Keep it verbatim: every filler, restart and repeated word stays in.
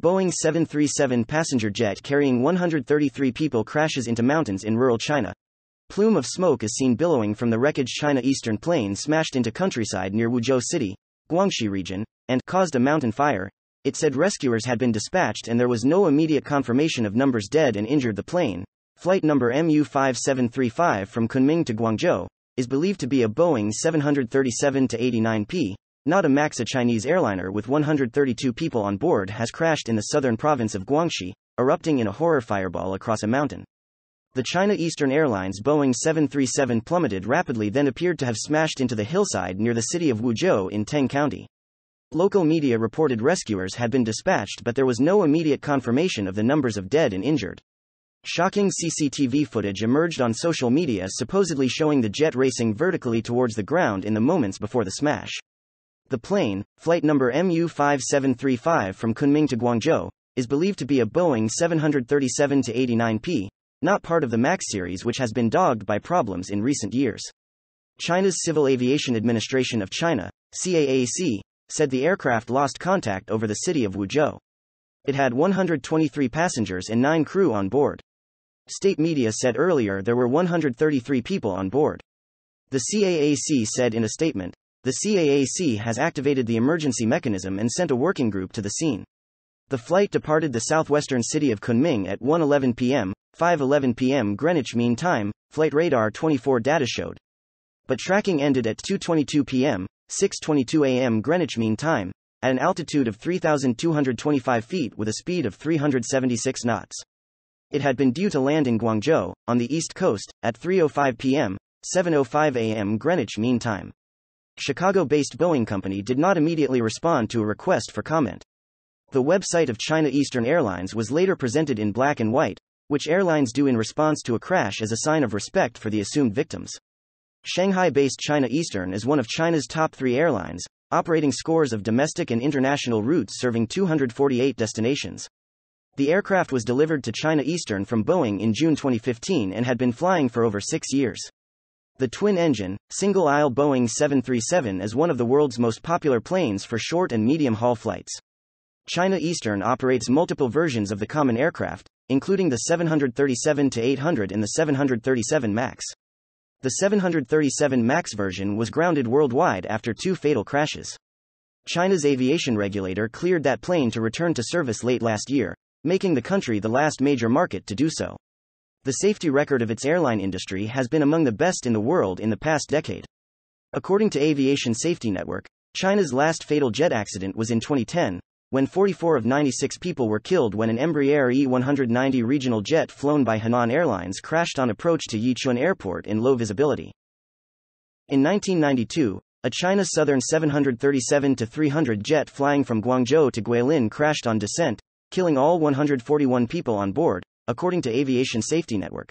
Boeing seven thirty-seven passenger jet carrying one hundred thirty-three people crashes into mountains in rural China. Plume of smoke is seen billowing from the wreckage. China Eastern plane smashed into countryside near Wuzhou City, Guangxi region, and caused a mountain fire. It said rescuers had been dispatched and there was no immediate confirmation of numbers dead and injured. The plane, flight number M U five seven three five from Kunming to Guangzhou, is believed to be a Boeing seven thirty-seven eighty-nine P. Not a MAX. A Chinese airliner with one hundred thirty-two people on board has crashed in the southern province of Guangxi, erupting in a horror fireball across a mountain. The China Eastern Airlines Boeing seven thirty-seven plummeted rapidly, then appeared to have smashed into the hillside near the city of Wuzhou in Teng County. Local media reported rescuers had been dispatched, but there was no immediate confirmation of the numbers of dead and injured. Shocking C C T V footage emerged on social media, supposedly showing the jet racing vertically towards the ground in the moments before the smash. The plane, flight number M U five seven three five from Kunming to Guangzhou, is believed to be a Boeing seven thirty-seven eighty-nine P, not part of the MAX series, which has been dogged by problems in recent years. China's Civil Aviation Administration of China, C A A C, said the aircraft lost contact over the city of Wuzhou. It had one hundred twenty-three passengers and nine crew on board. State media said earlier there were one hundred thirty-three people on board. The C A A C said in a statement, "The C A A C has activated the emergency mechanism and sent a working group to the scene." The flight departed the southwestern city of Kunming at one eleven p m five eleven p m Greenwich Mean Time, Flight Radar twenty-four data showed. But tracking ended at two twenty-two p m six twenty-two a m Greenwich Mean Time, at an altitude of three thousand two hundred twenty-five feet with a speed of three hundred seventy-six knots. It had been due to land in Guangzhou, on the east coast, at three oh five p m seven oh five a m Greenwich Mean Time. Chicago-based Boeing company did not immediately respond to a request for comment. The website of China Eastern Airlines was later presented in black and white, which airlines do in response to a crash as a sign of respect for the assumed victims. Shanghai-based China Eastern is one of China's top three airlines, operating scores of domestic and international routes serving two hundred forty-eight destinations. The aircraft was delivered to China Eastern from Boeing in June twenty fifteen and had been flying for over six years. The twin-engine, single-aisle Boeing seven thirty-seven is one of the world's most popular planes for short and medium-haul flights. China Eastern operates multiple versions of the common aircraft, including the seven thirty-seven eight hundred and the seven thirty-seven MAX. The seven thirty-seven MAX version was grounded worldwide after two fatal crashes. China's aviation regulator cleared that plane to return to service late last year, making the country the last major market to do so. The safety record of its airline industry has been among the best in the world in the past decade. According to Aviation Safety Network, China's last fatal jet accident was in twenty ten, when forty-four of ninety-six people were killed when an Embraer E one ninety regional jet flown by Hainan Airlines crashed on approach to Yichun Airport in low visibility. In nineteen ninety-two, a China Southern seven thirty-seven three hundred jet flying from Guangzhou to Guilin crashed on descent, killing all one hundred forty-one people on board, according to Aviation Safety Network.